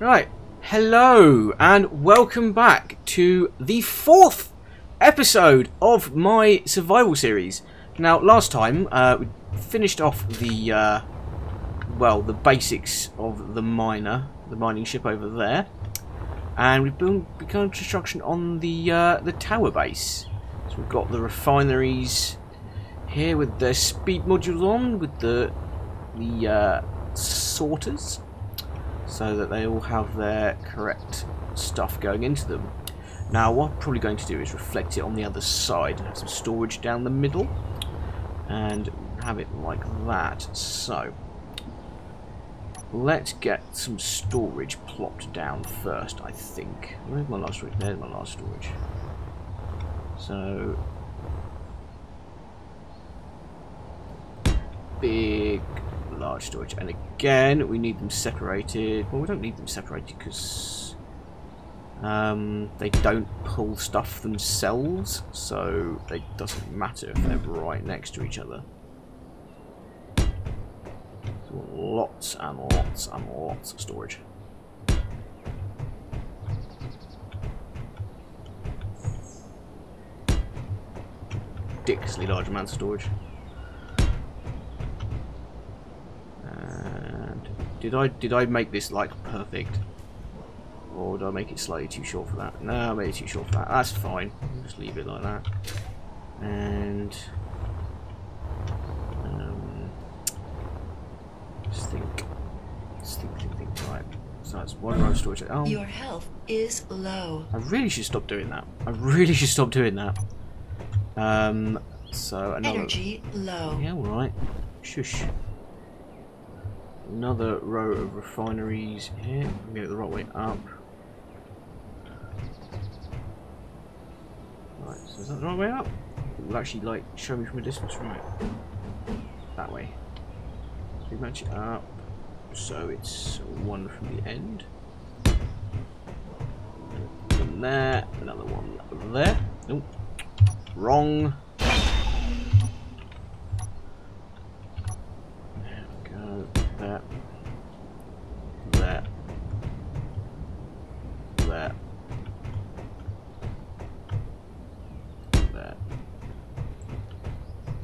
Right, hello and welcome back to the fourth episode of my survival series. Now, last time we finished off the well, the basics of the mining ship over there, and we've begun construction on the tower base. So we've got the refineries here with their speed modules on, with the sorters, so that they all have their correct stuff going into them. Now what I'm probably going to do is reflect it on the other side and have some storage down the middle and have it like that. So let's get some storage plopped down first, I think. Where's my last storage? There's my last storage. So big large storage, and again we need them separated. Well, we don't need them separated because they don't pull stuff themselves, so it doesn't matter if they're right next to each other. So lots and lots and lots of storage. Ridiculously large amounts of storage. Did I make this like perfect, or did I make it slightly too short for that? No, I made it too short for that. That's fine. I'll just leave it like that. And just think. Right. So that's one row of storage. Oh. Your health is low. I really should stop doing that. So another. Energy low. Yeah. All right. Shush. Another row of refineries here. I'm gonna get it the right way up. Right, so is that the right way up? It will actually like show me from a distance, right? That way. So we match it up so it's one from the end. One there, another one over there. Nope. Wrong.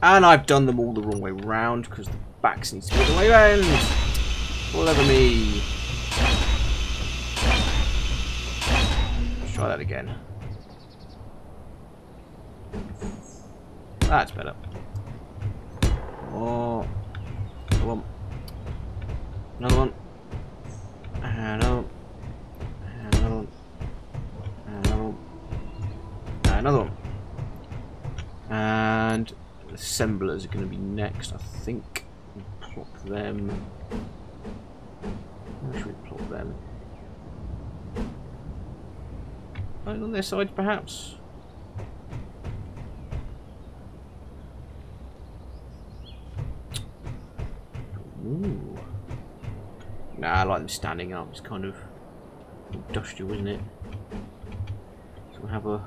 And I've done them all the wrong way round because the backs need to be the way round. All over me. Let's try that again. That's better. Oh, another one. Another one. Another one. Another one. Another one. Another one. And assemblers are going to be next, I think. Plop them. Where should we plop them? Right on their side, perhaps. Ooh. Nah, I like them standing up. It's kind of industrial, isn't it? So we'll have a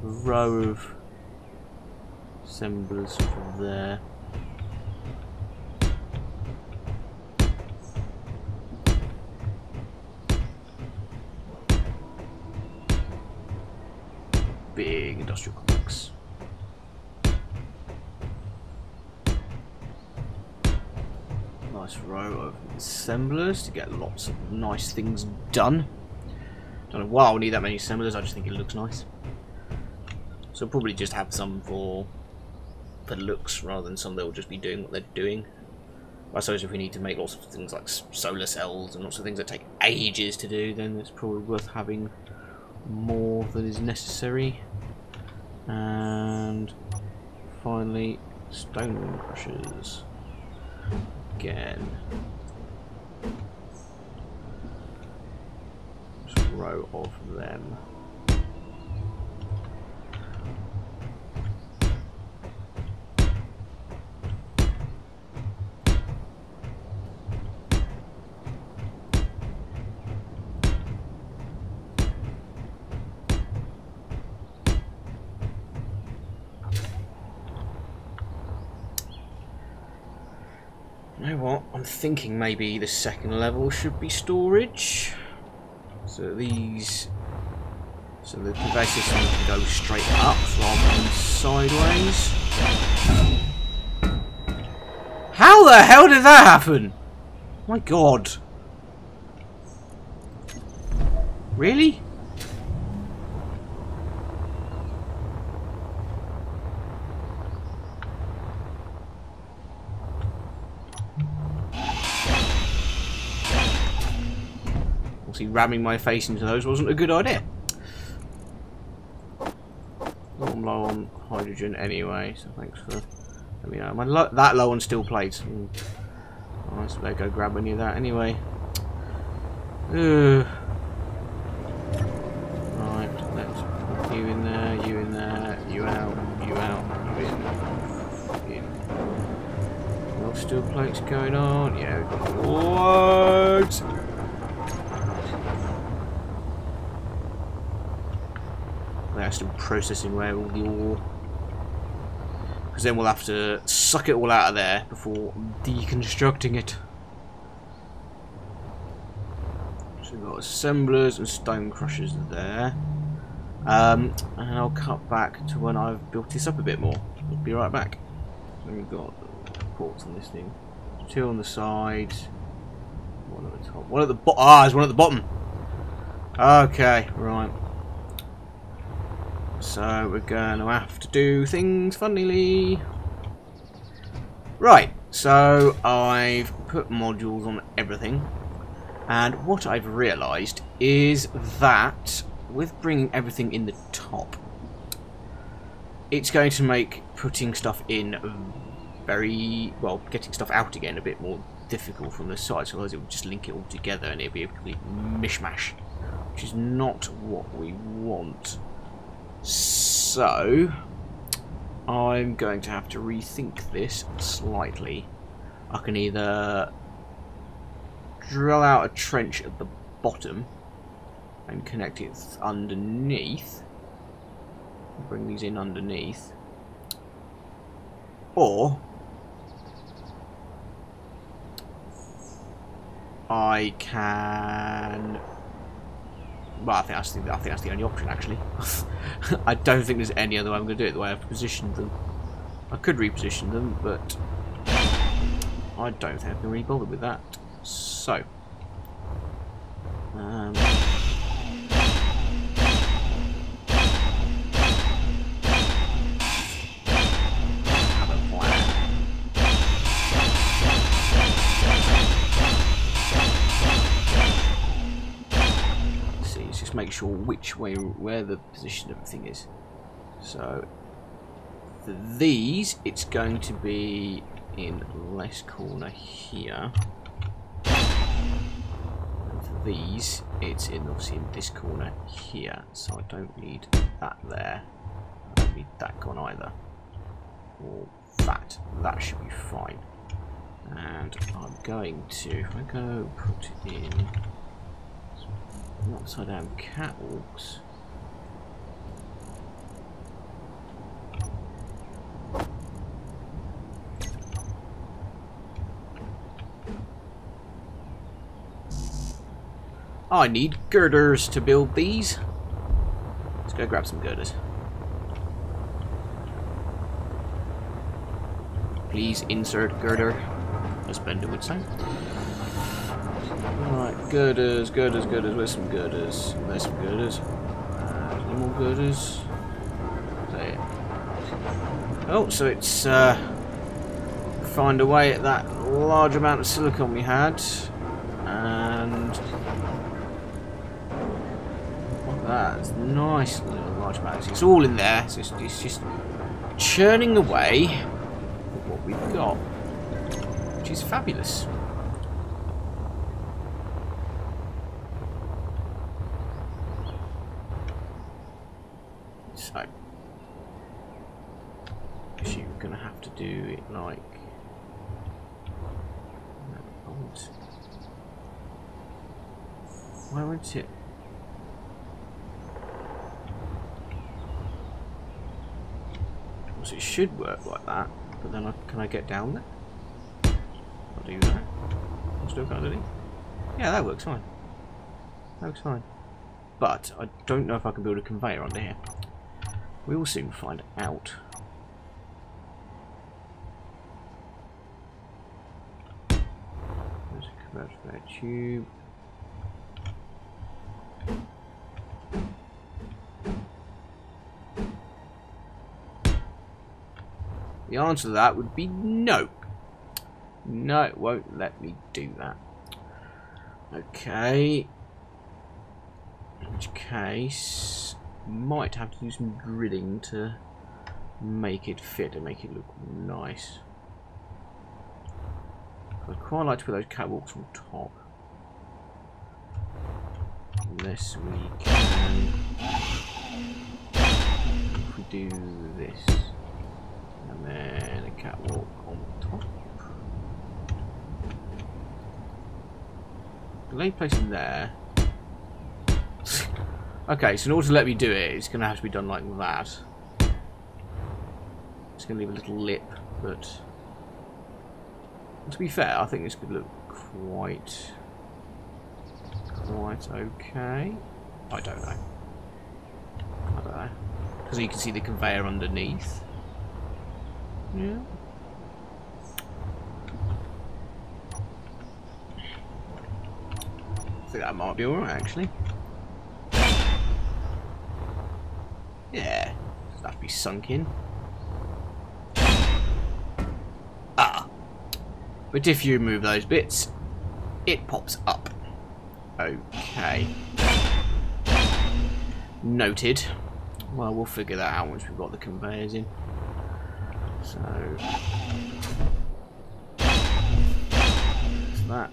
row of assemblers from there. Big industrial complex. Nice row of assemblers to get lots of nice things done. Don't know why I'll need that many assemblers, I just think it looks nice. So I'll probably just have some for the looks rather than some that will just be doing what they're doing. I suppose if we need to make lots of things like solar cells and lots of things that take ages to do, then it's probably worth having more than is necessary. And finally, stone crushers. Again. Just a row of them. You know what? I'm thinking maybe the second level should be storage. So these... So the conveyor system can go straight up rather than sideways. How the hell did that happen? My god. Really? Obviously ramming my face into those wasn't a good idea. I'm low on hydrogen anyway, so thanks for let me know. Am I that low on steel plates? I suppose I go grab any of that anyway. Right, let's put you in there, you in there, you out, you in. A lot of steel plates going on. Yeah, we've got loads. They're still processing where all the ore, because then we'll have to suck it all out of there before deconstructing it. So we've got assemblers and stone crushers there, and I'll cut back to when I've built this up a bit more. I'll be right back. So we've got ports on this thing, two on the side, one at the top, one at the bottom. Ah, there's one at the bottom. Okay, right. So we're going to have to do things funnily. Right, so I've put modules on everything. And what I've realised is that with bringing everything in the top, it's going to make putting stuff in very... well, getting stuff out again a bit more difficult from the side. So otherwise it would just link it all together and it would be a complete mishmash, which is not what we want. So, I'm going to have to rethink this slightly. I can either drill out a trench at the bottom and connect it underneath, bring these in underneath, or I can... Well, I think that's the only option, actually. I don't think there's any other way I'm going to do it, the way I've positioned them. I could reposition them, but I don't think I can really bother with that. So, make sure which way, where the position of everything is. So for these, it's going to be in left corner here. And for these, it's in obviously in this corner here. So I don't need that there. I don't need that gone either. Or that. That should be fine. And I'm going to, if I go put in upside down catwalks. I need girders to build these. Let's go grab some girders. Please insert girder, as Bender would say. Alright, girders, girders, girders, where's some girders? There's some girders. Any more girders? There. Oh, so it's find a way at that large amount of silicon we had. And that's nice little large amount. It's all in there, so it's just churning away with what we've got. Which is fabulous. So, because you're going to have to do it like... Why won't it? Because it should work like that, but then I, can I get down there? I do that. I still can't do it. Yeah, that works fine. That works fine. But I don't know if I can build a conveyor under here. We will soon find out. There's a conveyor tube. The answer to that would be no. No, it won't let me do that. Okay. In which case, might have to do some drilling to make it fit and make it look nice. I'd quite like to put those catwalks on top. Unless we can. If we do this. And then a catwalk on top. Delay placing there. Okay, so in order to let me do it, it's going to have to be done like that. It's going to leave a little lip, but to be fair, I think this could look quite okay. I don't know. I don't know. Because you can see the conveyor underneath. Yeah. I think that might be alright actually. Yeah, doesn't have to be sunk in. Ah! But if you remove those bits, it pops up. Okay. Noted. Well, we'll figure that out once we've got the conveyors in. So there's that.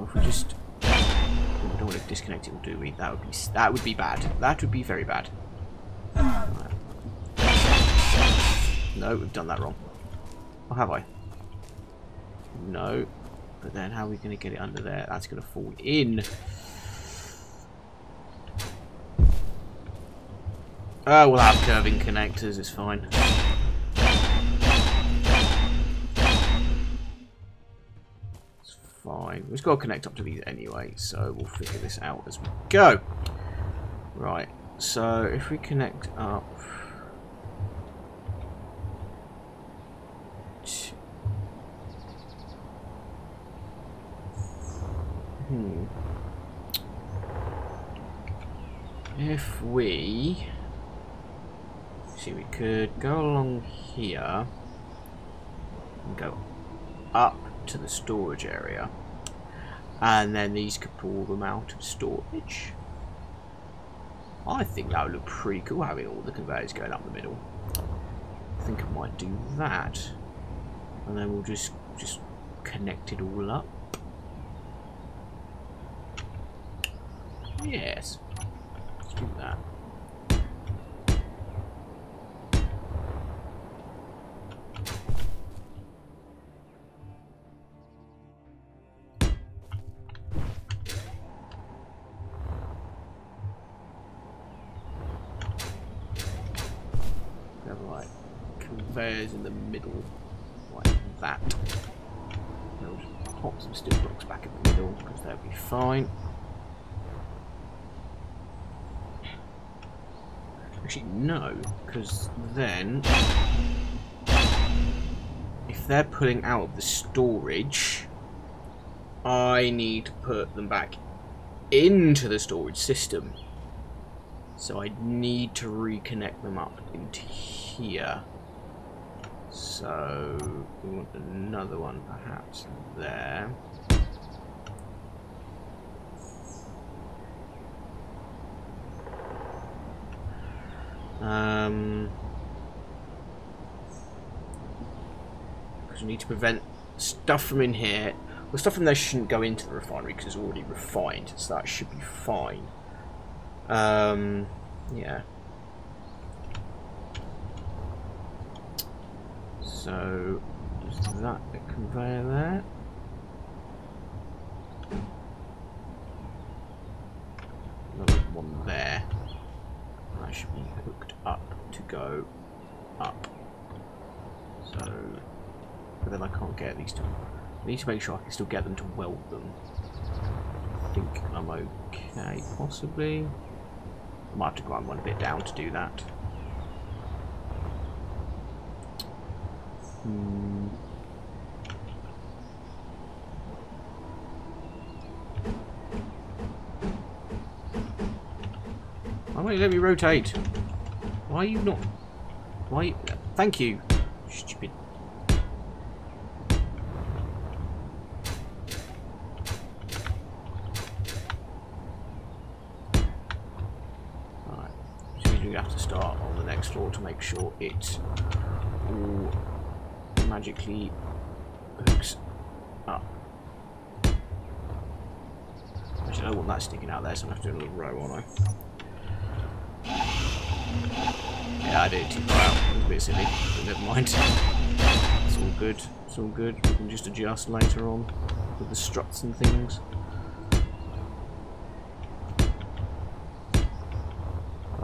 If we just, we don't want to disconnect it, do we? That would be bad. That would be very bad. No, we've done that wrong. Or have I? No. But then how are we going to get it under there? That's going to fall in. Oh, we'll have curving connectors. It's fine. We've got to connect up to these anyway, so we'll figure this out as we go. Right, so if we connect up to... If we... see, we could go along here and go up to the storage area. And then these could pull them out of storage. I think that would look pretty cool, having all the conveyors going up the middle. I think I might do that. And then we'll just connect it all up. Yes. Let's do that. In the middle, like that. They'll just pop some steel blocks back in the middle because they'll be fine. Actually, no, because then if they're pulling out of the storage, I need to put them back into the storage system. So I need to reconnect them up into here. So we want another one perhaps there. Because we need to prevent stuff from in here. Well, stuff from there shouldn't go into the refinery because it's already refined, so that should be fine. Yeah. So, is that the conveyor there? Another one there. That should be hooked up to go up. So, but then I can't get these two. I need to make sure I can still get them to weld them. I think I'm okay, possibly. I might have to grind one a bit down to do that. Hmm. Why won't you let me rotate? Why are you not? Why? Thank you. Stupid. Alright. So we have to start on the next floor to make sure it all magically hooks up. Actually, I don't want that sticking out there, so I'm going to have to do another row, aren't I? Yeah, I did it too far out. It was a bit silly, but never mind. It's all good. It's all good. We can just adjust later on with the struts and things.